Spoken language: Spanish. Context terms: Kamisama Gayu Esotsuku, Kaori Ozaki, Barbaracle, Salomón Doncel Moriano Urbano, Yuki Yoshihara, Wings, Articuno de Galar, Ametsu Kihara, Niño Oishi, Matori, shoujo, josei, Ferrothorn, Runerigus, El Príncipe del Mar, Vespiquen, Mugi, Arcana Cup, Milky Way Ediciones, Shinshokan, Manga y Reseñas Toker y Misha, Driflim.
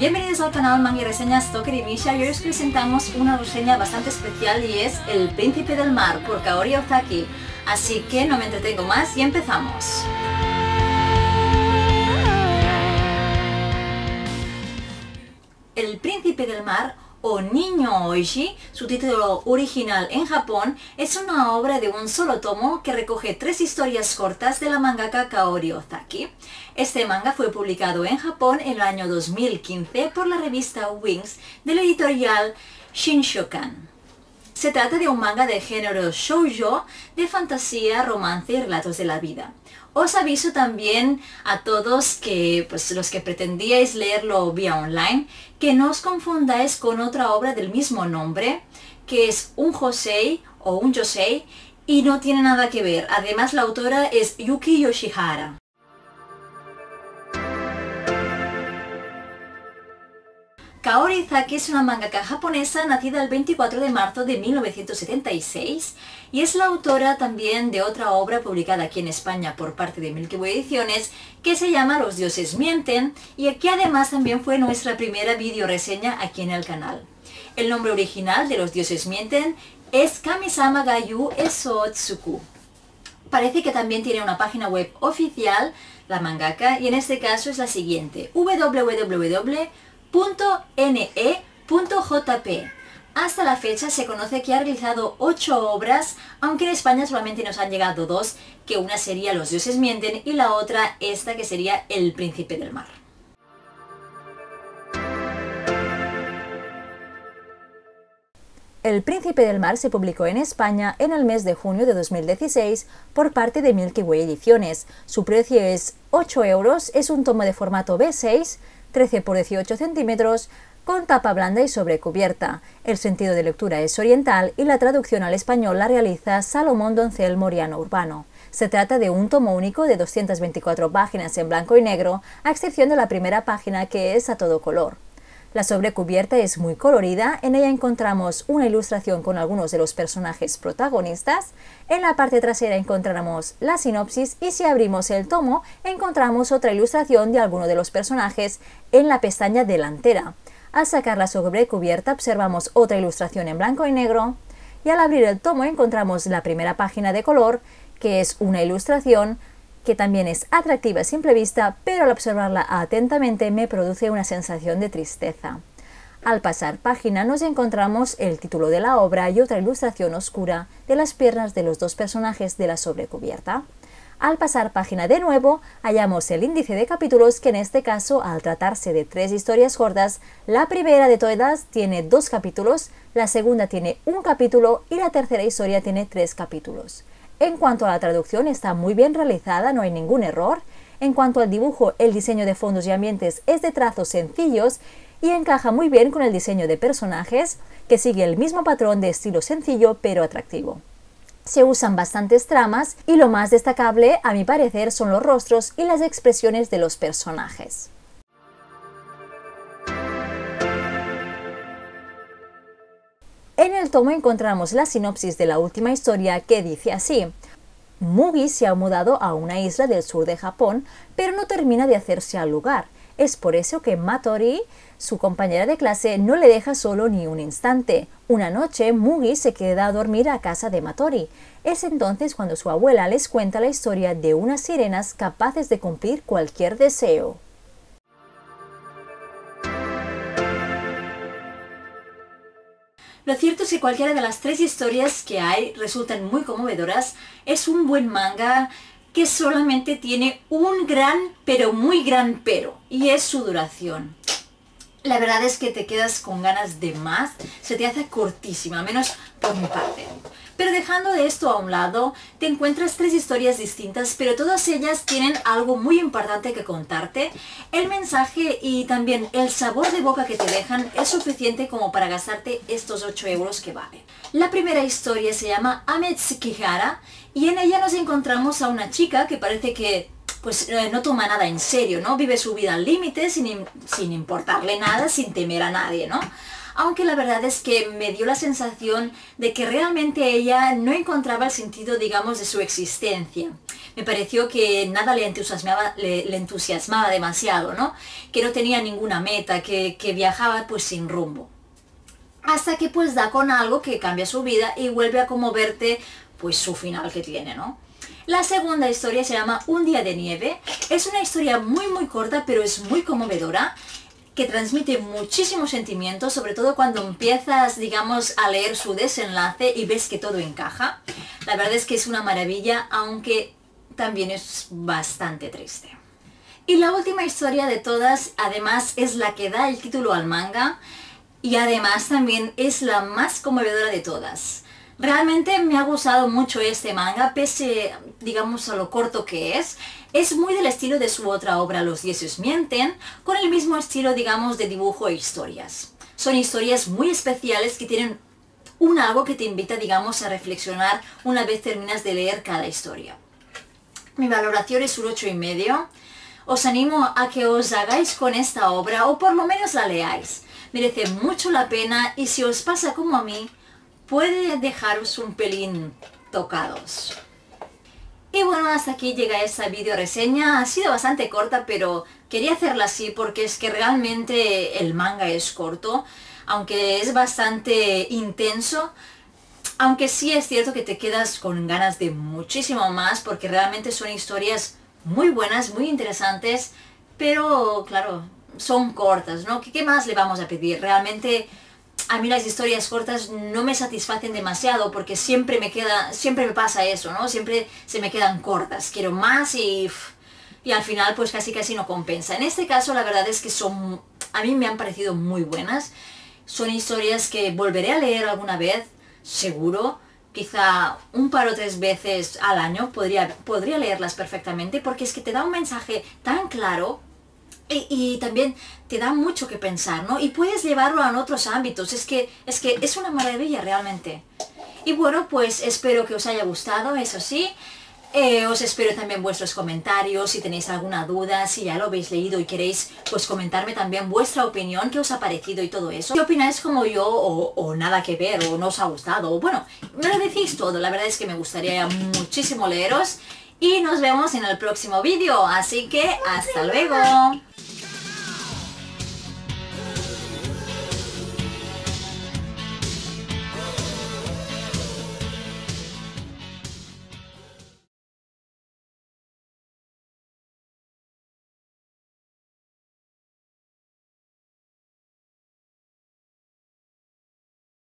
Bienvenidos al canal Manga y Reseñas Toker y Misha, y hoy os presentamos una reseña bastante especial y es El Príncipe del Mar por Kaori Ozaki. Así que no me entretengo más y empezamos. El Príncipe del Mar o Niño Oishi, su título original en Japón, es una obra de un solo tomo que recoge tres historias cortas de la mangaka Kaori Ozaki. Este manga fue publicado en Japón en el año 2015 por la revista Wings de la editorial Shinshokan. Se trata de un manga del género shoujo, de fantasía, romance y relatos de la vida. Os aviso también a todos que, los que pretendíais leerlo vía online, que no os confundáis con otra obra del mismo nombre, que es un josei o un yosei, y no tiene nada que ver. Además, la autora es Yuki Yoshihara. Kaori Ozaki es una mangaka japonesa nacida el 24 de marzo de 1976 y es la autora también de otra obra publicada aquí en España por parte de Milky Way Ediciones que se llama Los dioses mienten y que además también fue nuestra primera videoreseña aquí en el canal. El nombre original de Los dioses mienten es Kamisama Gayu Esotsuku. Parece que también tiene una página web oficial, la mangaka, y en este caso es la siguiente: www.ne.jp. Hasta la fecha se conoce que ha realizado 8 obras, aunque en España solamente nos han llegado 2, que una sería Los dioses mienten y la otra esta que sería El Príncipe del Mar. El Príncipe del Mar se publicó en España en el mes de junio de 2016 por parte de Milky Way Ediciones. Su precio es 8 euros, es un tomo de formato B6, 13x18 centímetros, con tapa blanda y sobrecubierta. El sentido de lectura es oriental y la traducción al español la realiza Salomón Doncel Moriano Urbano. Se trata de un tomo único de 224 páginas en blanco y negro, a excepción de la primera página que es a todo color. La sobrecubierta es muy colorida, en ella encontramos una ilustración con algunos de los personajes protagonistas, en la parte trasera encontramos la sinopsis y si abrimos el tomo encontramos otra ilustración de alguno de los personajes en la pestaña delantera. Al sacar la sobrecubierta observamos otra ilustración en blanco y negro y al abrir el tomo encontramos la primera página de color, que es una ilustración que también es atractiva a simple vista, pero al observarla atentamente me produce una sensación de tristeza. Al pasar página nos encontramos el título de la obra y otra ilustración oscura de las piernas de los dos personajes de la sobrecubierta. Al pasar página de nuevo, hallamos el índice de capítulos que en este caso, al tratarse de tres historias cortas, la primera de todas tiene 2 capítulos, la segunda tiene 1 capítulo y la tercera historia tiene 3 capítulos. En cuanto a la traducción, está muy bien realizada, no hay ningún error. En cuanto al dibujo, el diseño de fondos y ambientes es de trazos sencillos y encaja muy bien con el diseño de personajes, que sigue el mismo patrón de estilo sencillo pero atractivo. Se usan bastantes tramas y lo más destacable, a mi parecer, son los rostros y las expresiones de los personajes. En el tomo encontramos la sinopsis de la última historia que dice así: Mugi se ha mudado a una isla del sur de Japón, pero no termina de hacerse al lugar. Es por eso que Matori, su compañera de clase, no le deja solo ni un instante. Una noche, Mugi se queda a dormir a casa de Matori. Es entonces cuando su abuela les cuenta la historia de unas sirenas capaces de cumplir cualquier deseo. Lo cierto es que cualquiera de las 3 historias que hay resultan muy conmovedoras. Es un buen manga que solamente tiene un gran pero muy gran pero, y es su duración. La verdad es que te quedas con ganas de más, se te hace cortísima, menos por mi parte. Pero dejando de esto a un lado, te encuentras 3 historias distintas, pero todas ellas tienen algo muy importante que contarte. El mensaje y también el sabor de boca que te dejan es suficiente como para gastarte estos 8 euros que vale. La primera historia se llama Ametsu Kihara y en ella nos encontramos a una chica que parece que no toma nada en serio, ¿no? Vive su vida al límite sin importarle nada, sin temer a nadie, ¿no? aunque la verdad es que me dio la sensación de que realmente ella no encontraba el sentido, digamos, de su existencia. Me pareció que nada le entusiasmaba demasiado, ¿no? Que no tenía ninguna meta, que viajaba pues sin rumbo. Hasta que pues da con algo que cambia su vida y vuelve a conmoverte pues su final que tiene, ¿no? La segunda historia se llama Un día de nieve. Es una historia muy corta, pero es muy conmovedora, que transmite muchísimos sentimientos, sobre todo cuando empiezas, digamos, a leer su desenlace y ves que todo encaja. La verdad es que es una maravilla, aunque también es bastante triste. Y la última historia de todas, además, es la que da el título al manga y además también es la más conmovedora de todas. Realmente me ha gustado mucho este manga, pese, digamos, a lo corto que es. Es muy del estilo de su otra obra, Los dioses mienten, con el mismo estilo, digamos, de dibujo e historias. Son historias muy especiales que tienen un algo que te invita, digamos, a reflexionar una vez terminas de leer cada historia. Mi valoración es un 8,5. Os animo a que os hagáis con esta obra o por lo menos la leáis. Merece mucho la pena y si os pasa como a mí, puede dejaros un pelín tocados. Y bueno, hasta aquí llega esta video reseña. Ha sido bastante corta, pero quería hacerla así porque es que realmente el manga es corto, aunque es bastante intenso, aunque sí es cierto que te quedas con ganas de muchísimo más porque realmente son historias muy buenas, muy interesantes, pero claro, son cortas, ¿no? ¿Qué más le vamos a pedir? Realmente a mí las historias cortas no me satisfacen demasiado porque siempre me pasa eso, ¿no? Siempre se me quedan cortas, quiero más y al final pues casi no compensa. En este caso la verdad es que son, a mí me han parecido muy buenas, son historias que volveré a leer alguna vez, seguro, quizá un par o tres veces al año podría leerlas perfectamente porque es que te da un mensaje tan claro. Y también te da mucho que pensar, ¿no? Y puedes llevarlo a otros ámbitos, es que es una maravilla realmente. Y bueno, pues espero que os haya gustado, eso sí. Os espero también vuestros comentarios, si tenéis alguna duda, si ya lo habéis leído y queréis pues comentarme también vuestra opinión, qué os ha parecido y todo eso. ¿Qué opináis como yo o nada que ver o no os ha gustado? O bueno, me lo decís todo, la verdad es que me gustaría muchísimo leeros. Y nos vemos en el próximo vídeo, así que hasta luego.